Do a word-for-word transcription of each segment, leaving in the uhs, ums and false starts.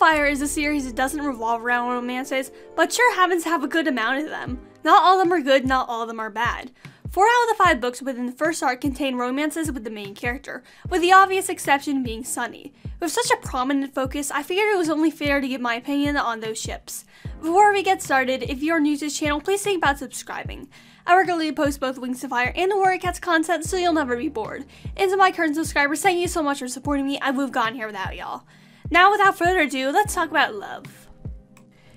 Fire is a series that doesn't revolve around romances, but sure happens to have a good amount of them. Not all of them are good, not all of them are bad. Four out of the five books within the first arc contain romances with the main character, with the obvious exception being Sunny. With such a prominent focus, I figured it was only fair to give my opinion on those ships. Before we get started, if you are new to this channel, please think about subscribing. I regularly post both Wings of Fire and the Warrior Cats content, so you'll never be bored. And to my current subscribers, thank you so much for supporting me. I would have gone here without y'all. Now, without further ado, let's talk about love.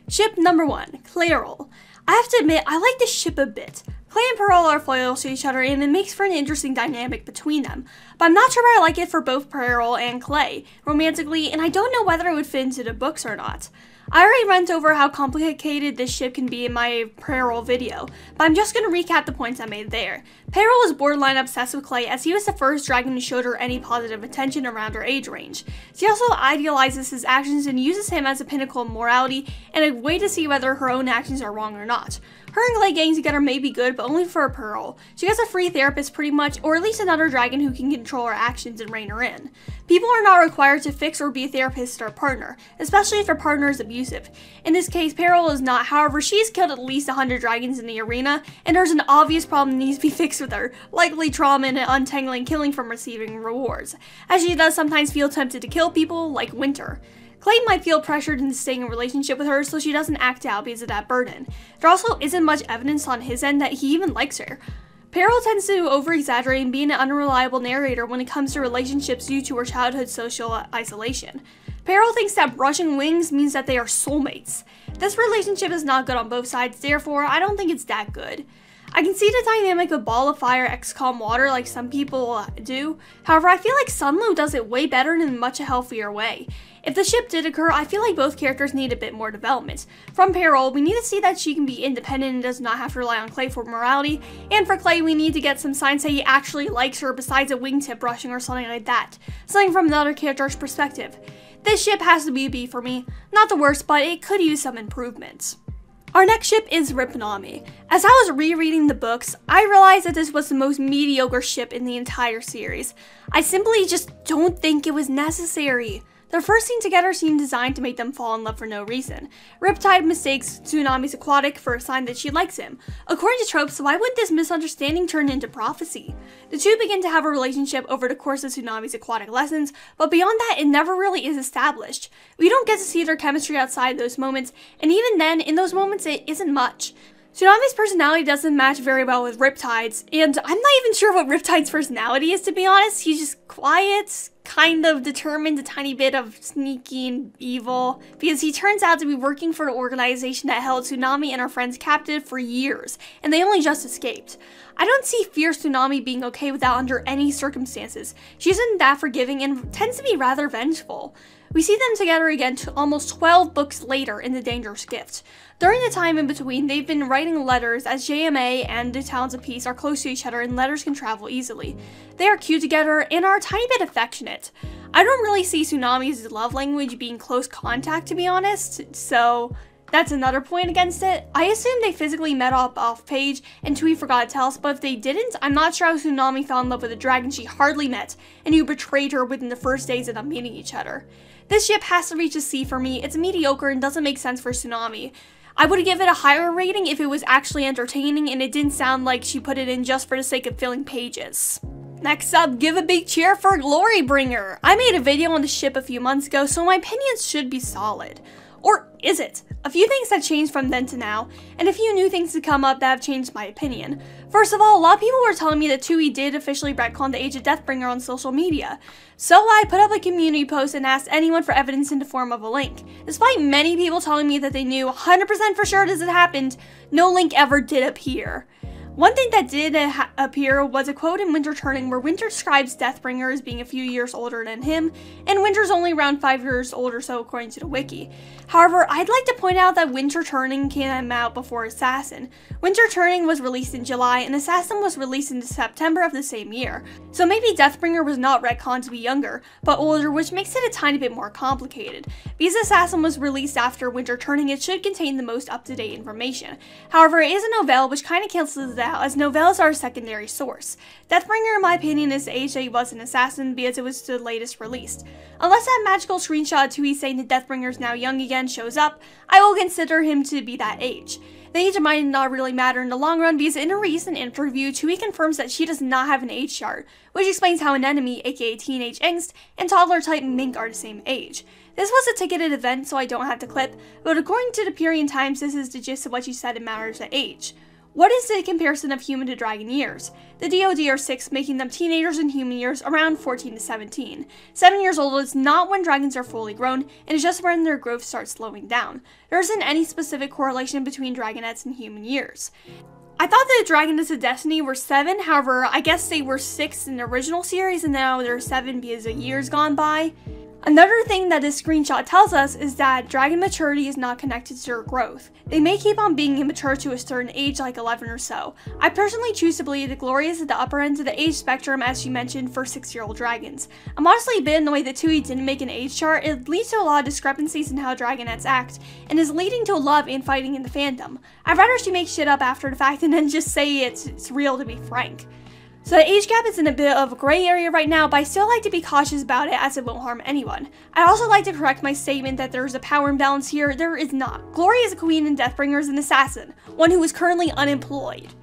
Ship number one, Clayroll. I have to admit, I like this ship a bit. Clay and Peril are loyal to each other, and it makes for an interesting dynamic between them, but I'm not sure why I like it for both Peril and Clay, romantically, and I don't know whether it would fit into the books or not. I already went over how complicated this ship can be in my Peril video, but I'm just going to recap the points I made there. Peril is borderline obsessed with Clay, as he was the first dragon to show her any positive attention around her age range. She also idealizes his actions and uses him as a pinnacle of morality and a way to see whether her own actions are wrong or not. Her and Clay getting together may be good, but only for Peril. She has a free therapist pretty much, or at least another dragon who can control her actions and rein her in. People are not required to fix or be a therapist or partner, especially if their partner is abusive. In this case, Peril is not. However, she's killed at least one hundred dragons in the arena, and there's an obvious problem that needs to be fixed with her, likely trauma and untangling killing from receiving rewards, as she does sometimes feel tempted to kill people, like Winter. Clay might feel pressured into staying in a relationship with her so she doesn't act out because of that burden. There also isn't much evidence on his end that he even likes her. Peril tends to over-exaggerate and be an unreliable narrator when it comes to relationships due to her childhood social isolation. Peril thinks that brushing wings means that they are soulmates. This relationship is not good on both sides, therefore I don't think it's that good. I can see the dynamic of Ball of Fire X COM Water like some people do, however I feel like Sunlo does it way better and in a much healthier way. If the ship did occur, I feel like both characters need a bit more development. From Peril, we need to see that she can be independent and does not have to rely on Clay for morality, and for Clay we need to get some signs that he actually likes her besides a wingtip brushing or something like that, something from another character's perspective. This ship has to be a B for me, not the worst, but it could use some improvements. Our next ship is Tsunami. As I was rereading the books, I realized that this was the most mediocre ship in the entire series. I simply just don't think it was necessary. Their first scene together seemed designed to make them fall in love for no reason. Riptide mistakes Tsunami's aquatic for a sign that she likes him. According to tropes, why would this misunderstanding turn into prophecy? The two begin to have a relationship over the course of Tsunami's aquatic lessons, but beyond that it never really is established. We don't get to see their chemistry outside those moments, and even then, in those moments it isn't much. Tsunami's personality doesn't match very well with Riptide's, and I'm not even sure what Riptide's personality is, to be honest. He's just quiet, kind of determined, a tiny bit of sneaky and evil, because he turns out to be working for an organization that held Tsunami and her friends captive for years, and they only just escaped. I don't see fierce Tsunami being okay with that under any circumstances. She isn't that forgiving and tends to be rather vengeful. We see them together again to almost twelve books later in The Dangerous Gift. During the time in between, they've been writing letters, as J M A and the Towns of Peace are close to each other and letters can travel easily. They are cute together and are a tiny bit affectionate. I don't really see Tsunami's love language being close contact, to be honest, so that's another point against it. I assume they physically met up off page and Tui forgot to tell us, but if they didn't, I'm not sure how Tsunami fell in love with a dragon she hardly met and who betrayed her within the first days of them meeting each other. This ship has to reach a C for me. It's mediocre and doesn't make sense for Tsunami. I would give it a higher rating if it was actually entertaining and it didn't sound like she put it in just for the sake of filling pages. Next up, give a big cheer for Glorybringer. I made a video on the ship a few months ago, so my opinion should be solid. Or is it? A few things have changed from then to now, and a few new things to come up that have changed my opinion. First of all, a lot of people were telling me that Tui did officially retcon the age of Deathbringer on social media. So I put up a community post and asked anyone for evidence in the form of a link. Despite many people telling me that they knew one hundred percent for sure this had happened, no link ever did appear. One thing that did appear was a quote in Winter Turning where Winter describes Deathbringer as being a few years older than him, and Winter's only around five years old or so according to the wiki. However, I'd like to point out that Winter Turning came out before Assassin. Winter Turning was released in July and Assassin was released in September of the same year, so maybe Deathbringer was not retconned to be younger, but older, which makes it a tiny bit more complicated. Because Assassin was released after Winter Turning, it should contain the most up-to-date information. However, it is a novella which kind of cancels the out, as novels are a secondary source. Deathbringer, in my opinion, is aged that he was an assassin because it was the latest released. Unless that magical screenshot of Tui saying that Deathbringer's now young again shows up, I will consider him to be that age. The age might not really matter in the long run because in a recent interview, Tui confirms that she does not have an age chart, which explains how Anemone, aka teenage angst, and toddler type Mink are the same age. This was a ticketed event, so I don't have the clip, but according to the Pierian Times, this is the gist of what she said in matters of age. What is the comparison of human to dragon years? The D O D are six, making them teenagers in human years around fourteen to seventeen. seven years old is not when dragons are fully grown, and is just when their growth starts slowing down. There isn't any specific correlation between dragonettes and human years. I thought the Dragonets of Destiny were seven, however, I guess they were six in the original series and now they're seven because a year's gone by. Another thing that this screenshot tells us is that dragon maturity is not connected to their growth. They may keep on being immature to a certain age like eleven or so. I personally choose to believe that Glory is at the upper end of the age spectrum as she mentioned for six year old dragons. I'm honestly a bit annoyed that Tui didn't make an age chart. It leads to a lot of discrepancies in how dragonettes act and is leading to love and fighting in the fandom. I'd rather she make shit up after the fact and then just say it's, it's real to be frank. So the age gap is in a bit of a gray area right now, but I still like to be cautious about it as it won't harm anyone. I'd also like to correct my statement that there is a power imbalance here. There is not. Glory is a queen and Deathbringer is an assassin, one who is currently unemployed.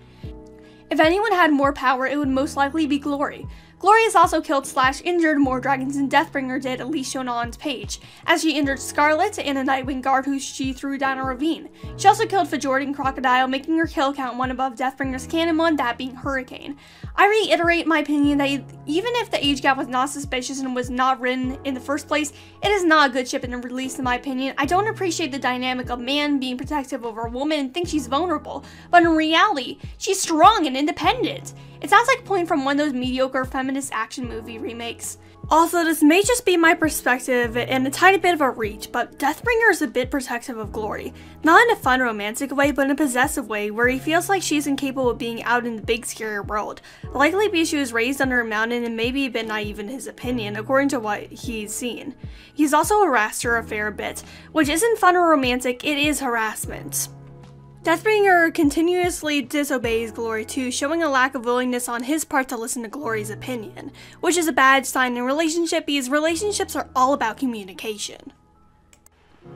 If anyone had more power, it would most likely be Glory. Glory has also killed slash injured more dragons than Deathbringer did, at least shown on page, as she injured Scarlet and a Nightwing guard who she threw down a ravine. She also killed Fjordan Crocodile, making her kill count one above Deathbringer's canon one, that being Hurricane. I reiterate my opinion that even if the age gap was not suspicious and was not written in the first place, it is not a good ship in the release in my opinion. I don't appreciate the dynamic of man being protective over a woman and think she's vulnerable, but in reality, she's strong and independent. It sounds like a point from one of those mediocre feminist action movie remakes. Also, this may just be my perspective and a tiny bit of a reach, but Deathbringer is a bit protective of Glory. Not in a fun romantic way, but in a possessive way where he feels like she's incapable of being out in the big scary world. Likely because she was raised under a mountain and maybe a bit naive in his opinion, according to what he's seen. He's also harassed her a fair bit, which isn't fun or romantic, it is harassment. Deathbringer continuously disobeys Glory too, showing a lack of willingness on his part to listen to Glory's opinion, which is a bad sign in a relationship because relationships are all about communication.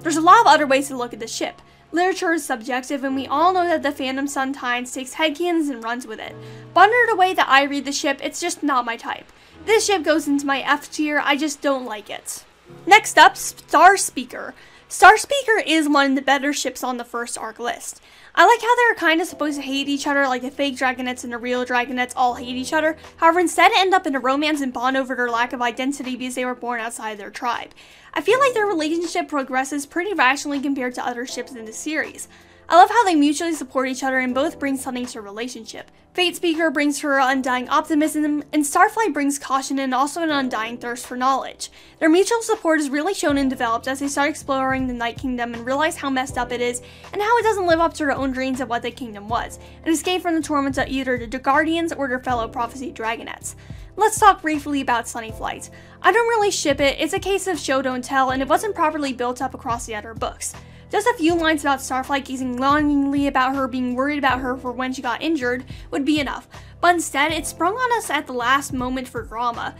There's a lot of other ways to look at the ship. Literature is subjective and we all know that the fandom sometimes takes headcanons and runs with it. But under the way that I read the ship, it's just not my type. This ship goes into my F tier, I just don't like it. Next up, Starspeaker. Starspeaker is one of the better ships on the first arc list. I like how they're kinda supposed to hate each other, like the fake dragonettes and the real dragonettes all hate each other, however instead end up in a romance and bond over their lack of identity because they were born outside their tribe. I feel like their relationship progresses pretty rationally compared to other ships in the series. I love how they mutually support each other and both bring something to a relationship. Fatespeaker brings her undying optimism, and Starflight brings caution and also an undying thirst for knowledge. Their mutual support is really shown and developed as they start exploring the Night Kingdom and realize how messed up it is and how it doesn't live up to their own dreams of what the kingdom was, and escape from the torments of either the Guardians or their fellow Prophecy Dragonettes. Let's talk briefly about Sunnyflight. I don't really ship it, it's a case of show don't tell and it wasn't properly built up across the other books. Just a few lines about Starflight gazing longingly about her, being worried about her for when she got injured would be enough, but instead it sprung on us at the last moment for drama.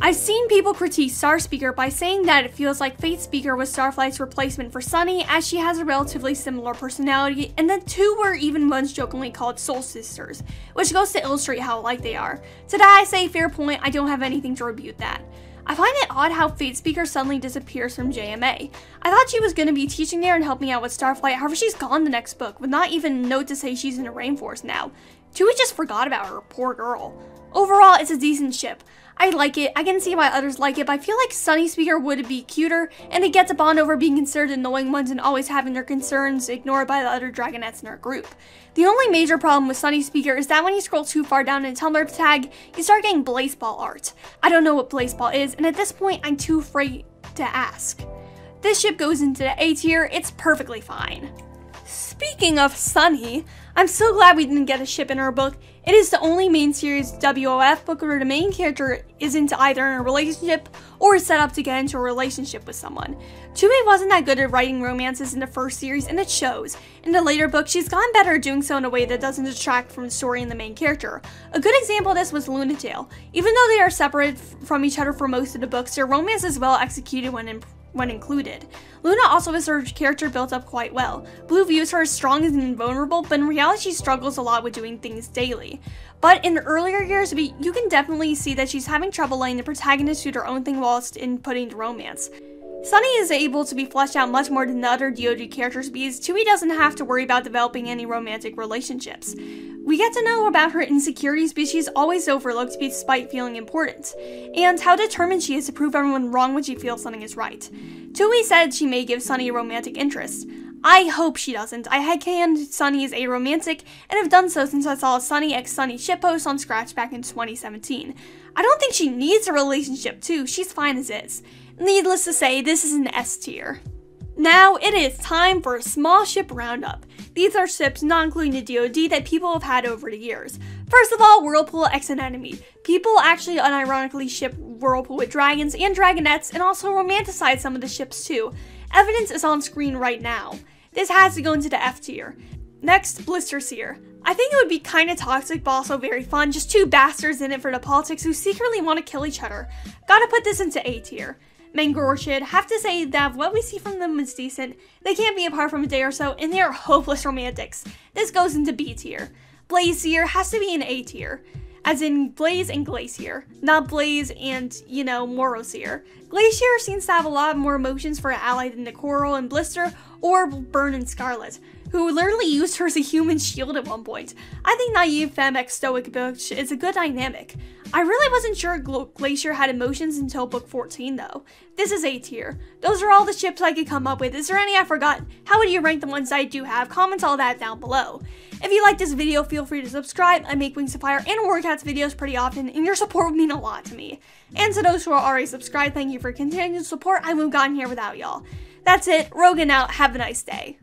I've seen people critique Starspeaker by saying that it feels like Fatespeaker was Starflight's replacement for Sunny as she has a relatively similar personality, and the two were even once jokingly called Soul Sisters, which goes to illustrate how alike they are. To that I say fair point, I don't have anything to rebut that. I find it odd how Fatespeaker suddenly disappears from J M A. I thought she was going to be teaching there and helping out with Starflight, however she's gone the next book, with not even a note to say she's in the rainforest now. Tui just forgot about her, poor girl. Overall, it's a decent ship. I like it, I can see why others like it, but I feel like Sunny Speaker would be cuter, and it gets a bond over being considered annoying ones and always having their concerns ignored by the other dragonettes in our group. The only major problem with Sunny Speaker is that when you scroll too far down in the Tumblr tag, you start getting blaze ball art. I don't know what blaze ball is, and at this point, I'm too afraid to ask. This ship goes into the A tier, it's perfectly fine. Speaking of Sunny, I'm so glad we didn't get a ship in our book. It is the only main series W O F book where the main character isn't either in a relationship or is set up to get into a relationship with someone. Chubei wasn't that good at writing romances in the first series, and it shows. In the later book, she's gotten better at doing so in a way that doesn't detract from the story and the main character. A good example of this was Luna Tail. Even though they are separate from each other for most of the books, their romance is well executed when improved. When included. Luna also has her character built up quite well. Blue views her as strong and invulnerable, but in reality she struggles a lot with doing things daily. But in the earlier years, you can definitely see that she's having trouble letting the protagonist do their own thing whilst inputting the romance. Sunny is able to be fleshed out much more than the other D O D characters because Chubei doesn't have to worry about developing any romantic relationships. We get to know about her insecurities because she's always overlooked despite feeling important, and how determined she is to prove everyone wrong when she feels something is right. Chubei said she may give Sunny a romantic interest. I hope she doesn't. I had canned Sunny as aromantic and have done so since I saw a Sunny x Sunny shitpost on Scratch back in twenty seventeen. I don't think she needs a relationship too, she's fine as is. Needless to say, this is an S tier. Now it is time for a small ship roundup. These are ships not including the D O D that people have had over the years. First of all, Whirlpool x Anemone. People actually unironically ship Whirlpool with dragons and dragonettes and also romanticize some of the ships too. Evidence is on screen right now. This has to go into the F tier. Next, Blisteseer. I think it would be kinda toxic but also very fun, just two bastards in it for the politics who secretly want to kill each other. Gotta put this into A tier. Mangor should have to say that what we see from them is decent, they can't be apart from a day or so, and they are hopeless romantics. This goes into B tier. Blazeseer has to be in A tier, as in Blaze and Glacier, not Blaze and, you know, Moroseer. Glacier seems to have a lot more emotions for an ally than the Coral and Blister, or Burn and Scarlet, who literally used her as a human shield at one point. I think naive femme x stoic bitch is a good dynamic. I really wasn't sure Glacier had emotions until book fourteen though. This is A tier. Those are all the ships I could come up with. Is there any I forgot? How would you rank the ones I do have? Comment all that down below. If you like this video, feel free to subscribe. I make Wings of Fire and Warrior Cats videos pretty often, and your support would mean a lot to me. And to those who are already subscribed, thank you for continued support. I wouldn't have gotten here without y'all. That's it. Rogan out. Have a nice day.